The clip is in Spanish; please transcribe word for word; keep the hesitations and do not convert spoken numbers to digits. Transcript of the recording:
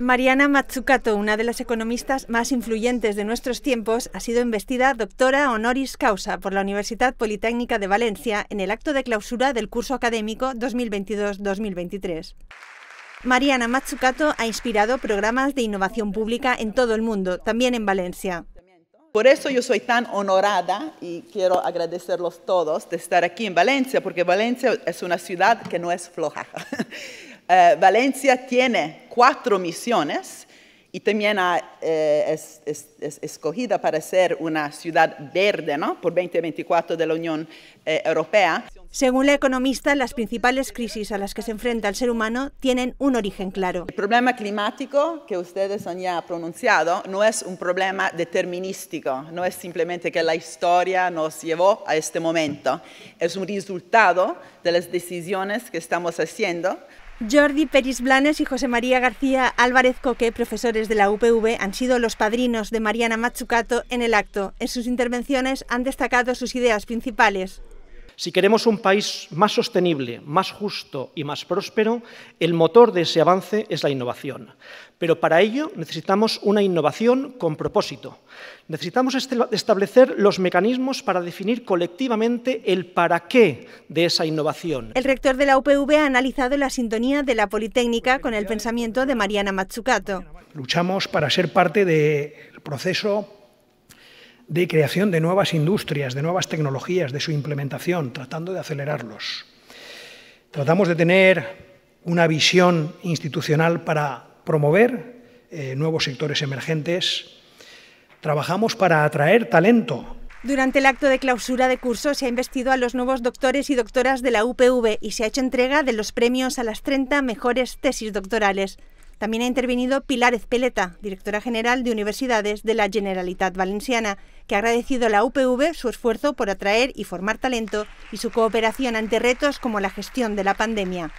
Mariana Mazzucato, una de las economistas más influyentes de nuestros tiempos, ha sido investida doctora honoris causa por la Universitat Politècnica de Valencia en el acto de clausura del curso académico dos mil veintidós dos mil veintitrés. Mariana Mazzucato ha inspirado programas de innovación pública en todo el mundo, también en Valencia. Por eso yo soy tan honrada y quiero agradecerlos todos de estar aquí en Valencia, porque Valencia es una ciudad que no es floja. Eh, Valencia tiene cuatro misiones y también ha, eh, es, es, es escogida para ser una ciudad verde, ¿no?, por veinte veinticuatro de la Unión eh, Europea. Según la economista, las principales crisis a las que se enfrenta el ser humano tienen un origen claro. El problema climático que ustedes han ya pronunciado no es un problema determinístico, no es simplemente que la historia nos llevó a este momento, es un resultado de las decisiones que estamos haciendo. Jordi Peris Blanes y José María García Álvarez Coque, profesores de la U P V, han sido los padrinos de Mariana Mazzucato en el acto. En sus intervenciones han destacado sus ideas principales. Si queremos un país más sostenible, más justo y más próspero, el motor de ese avance es la innovación. Pero para ello necesitamos una innovación con propósito. Necesitamos establecer los mecanismos para definir colectivamente el para qué de esa innovación. El rector de la U P V ha analizado la sintonía de la Politécnica con el pensamiento de Mariana Mazzucato. Luchamos para ser parte del proceso de creación de nuevas industrias, de nuevas tecnologías, de su implementación, tratando de acelerarlos. Tratamos de tener una visión institucional para promover eh, nuevos sectores emergentes. Trabajamos para atraer talento. Durante el acto de clausura de curso se ha investido a los nuevos doctores y doctoras de la U P V y se ha hecho entrega de los premios a las treinta mejores tesis doctorales. También ha intervenido Pilar Ezpeleta, directora general de Universidades de la Generalitat Valenciana, que ha agradecido a la U P V su esfuerzo por atraer y formar talento y su cooperación ante retos como la gestión de la pandemia.